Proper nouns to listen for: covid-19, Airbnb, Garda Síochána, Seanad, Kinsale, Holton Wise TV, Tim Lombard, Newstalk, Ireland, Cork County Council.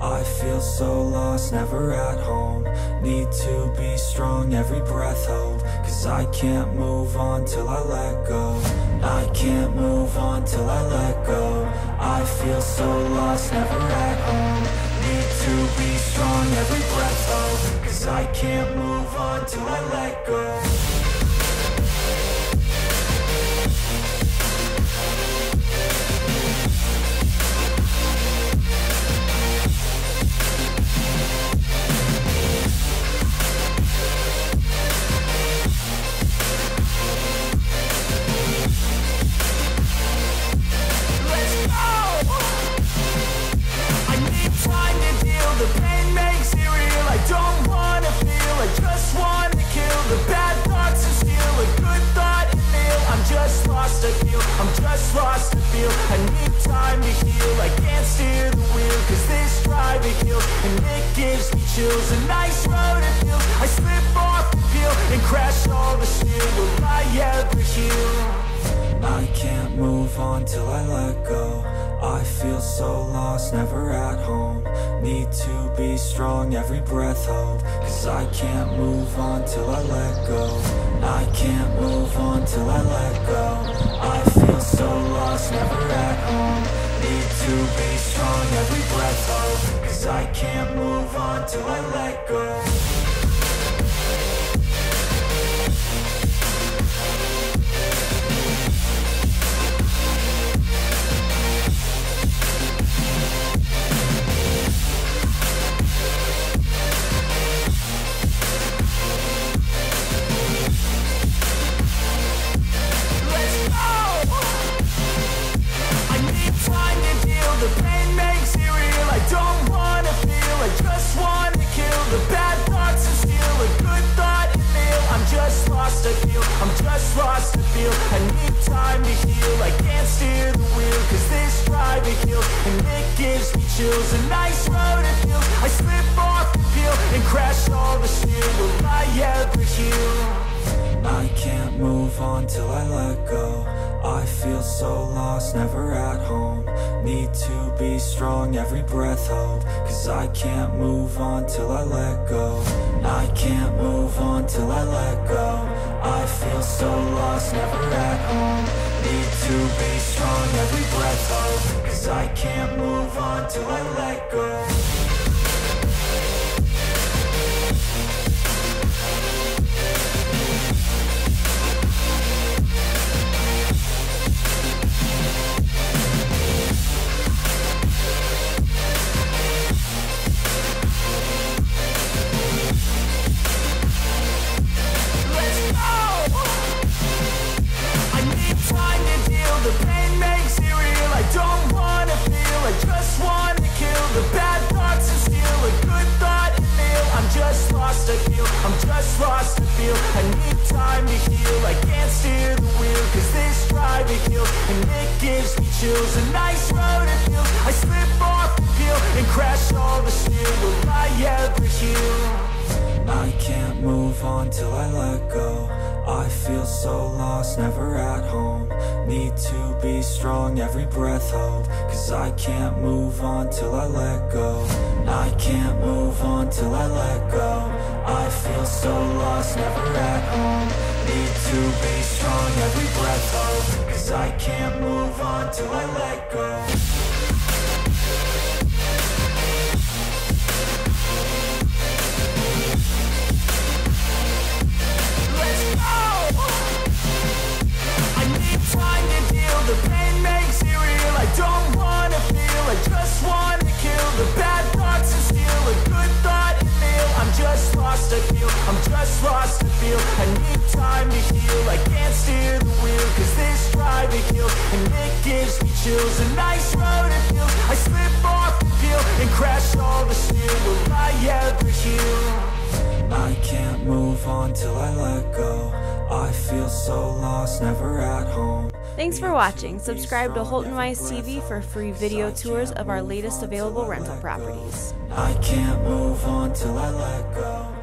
I feel so lost, never at home. Need to be strong, every breath hold. Cause I can't move on till I let go. I can't move on till I let go. I feel so lost, never at home. Need to be strong, every breath hold. Cause I can't move on till I let go. I can't move on till I let go. I feel so lost, never at home. Need to be strong, every breath hold. Cause I can't move on till I let go. I can't move on till I let go. I feel so lost, never at home. Need to be strong, every breath hold. Cause I can't move on till I let go. A nice road it feels. I slip off the field and crash all the steel. Will I ever heal? I can't move on till I let go. I feel so lost, never at home. Need to be strong, every breath hold. Cause I can't move on till I let go. I can't move on till I let go. I feel so lost, never at home. Need to be strong, every breath hold. Cause I can't move on till I let go. Till I let go. I feel so lost, never at home. Need to be strong, every breath hold. Cause I can't move on till I let go. I can't move on till I let go. I feel so lost, never at home. Need to be strong, every breath hold. Cause I can't move on till I let go. Chills and ice. on till I let go. I feel so lost, never at home. Thanks for watching. Subscribe to Holton Wise TV for free video tours of our latest available rental properties. I can't move on till I let go.